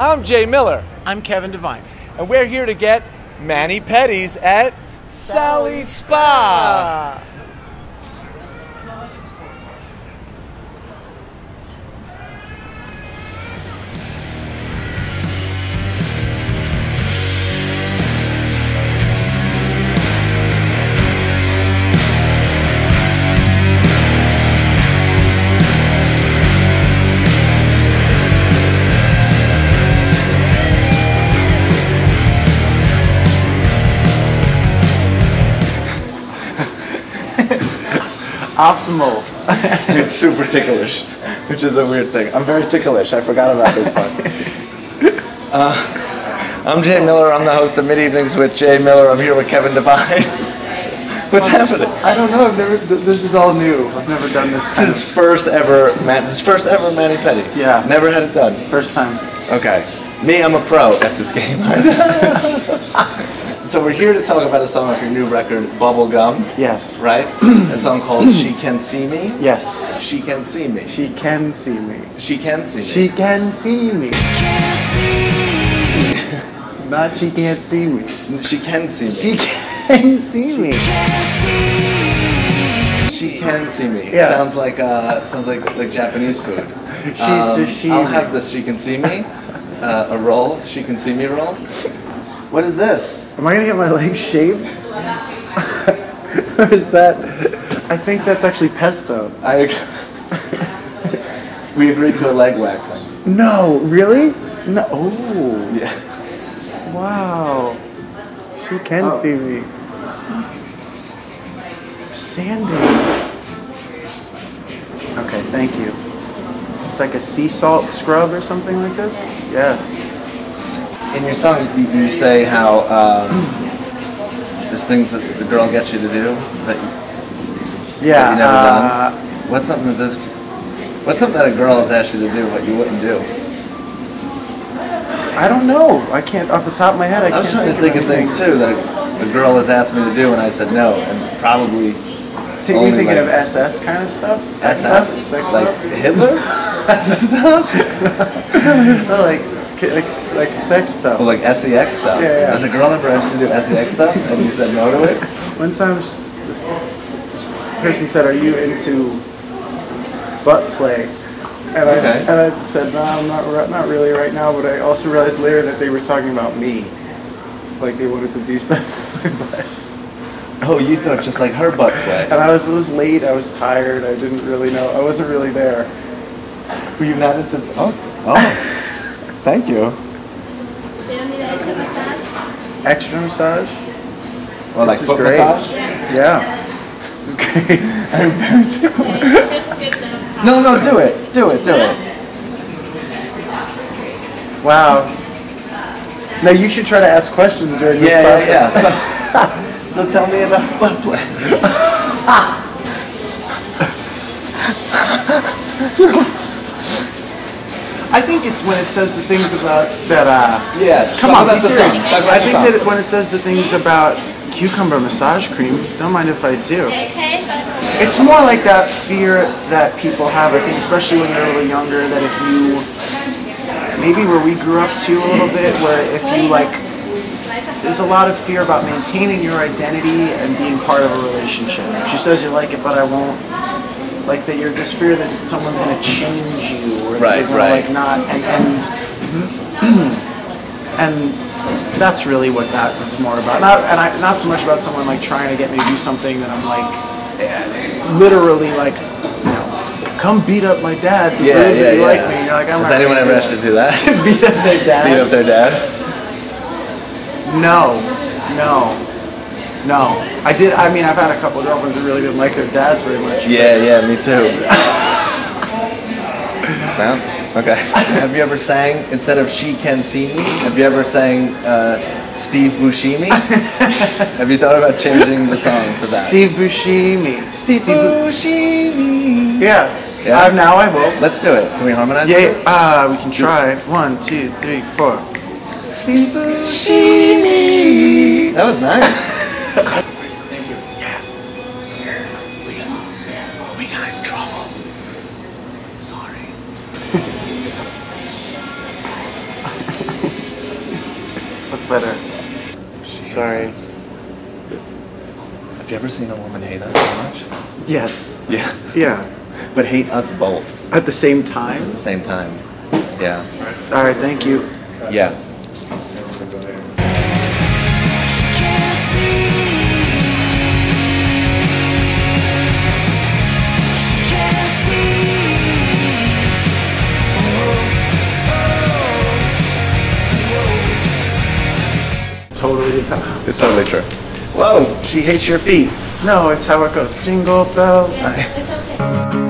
I'm Jay Miller. I'm Kevin Devine. And we're here to get mani-pedis at Sally Spa. Optimal. It's super ticklish, which is a weird thing. I'm very ticklish. I forgot about this part. I'm Jay Miller. I'm the host of Mid Evenings with Jay Miller. I'm here with Kevin Devine. What's happening? I don't know. I've never. This is all new. I've never done this. This is first ever mani-pedi. Yeah. Never had it done. First time. Okay. Me, I'm a pro at this game. So we're here to talk about a song off your new record, Bubblegum. Yes. Right? A song called She Can See Me. Yes. She Can See Me. She Can See Me. She Can See Me. She Can See Me. She Can See Me. Not She Can't See Me. She Can See Me. She Can See Me. She Can See Me. She Can See Me. Yeah. Sounds like Japanese food. She's sushi. I'll have this She Can See Me. A roll. She Can See Me roll. What is this? Am I gonna get my legs shaved? Or is that? I think that's actually pesto. We agreed to a leg waxing. No, really? No. Oh. Yeah. Wow. She can see me. Sanding. Okay, thank you. It's like a sea salt scrub or something like this? Yes. In your song, you say how there's things that the girl gets you to do that you never done. What's something that a girl has asked you to do what you wouldn't do? I don't know. I can't off the top of my head. I was trying to think of things too that the girl has asked me to do, and I said no, and probably. Are you thinking of SS kind of stuff? SS, like Hitler stuff? Like sex stuff. Well, like SEX stuff. Yeah, yeah. Has a girl ever asked you to do SEX stuff and you said no to it? One time this person said, "Are you into butt play?" And I said, "No, I'm not really right now." But I also realized later that they were talking about me, like they wanted to do stuff to my butt. Oh, you thought just like her butt play. And I was late. I was tired. I didn't really know. I wasn't really there. Were you not into? Oh. Thank you. They don't need an extra massage? Extra massage? Well, this like foot great. Massage? Yeah. Okay. I'm very different. No, do it. Wow. Now you should try to ask questions during this process. Yeah. So tell me about butt play. I think it's when it says the things about that. Come on, be serious. I think that when it says the things about cucumber massage cream, don't mind if I do. Okay. It's more like that fear that people have. I think, especially when you're a little younger, that if you maybe where we grew up to a little bit, where if you like, there's a lot of fear about maintaining your identity and being part of a relationship. She says you like it, but I won't. Like that, you're this fear that someone's going to change you, or like not, and that's really what that was more about. Not so much about someone like trying to get me to do something that I'm like, literally like, you know, come beat up my dad to prove that you like me. And you're like, I'm. Has anyone ever asked you to do that? Beat up their dad. Beat up their dad. No. I did. I mean, I've had a couple of girlfriends that really didn't like their dads very much. Yeah, me too. Well, okay. Have you ever sang, instead of She Can See Me, have you ever sang Steve Buscemi? Have you thought about changing the song to that? Steve Buscemi. Steve Buscemi. Yeah. Now I will. Let's do it. Can we harmonize? Yeah. We can try. 1, 2, 3, 4. Steve Buscemi. That was nice. Thank you. Yeah. We got in trouble. Sorry. Whether sorry. Have you ever seen a woman hate us so much? Yes. Yeah. Yeah. But hate us both. At the same time? At the same time. Yeah. All right, thank you. Yeah. Totally true. It's totally true. Whoa, she hates your feet. No, it's how it goes. Jingle bells. It's okay.